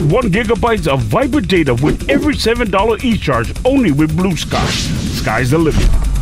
get 1 GB of Viber data with every $7 eCharge only with Blue Sky. Sky's the limit.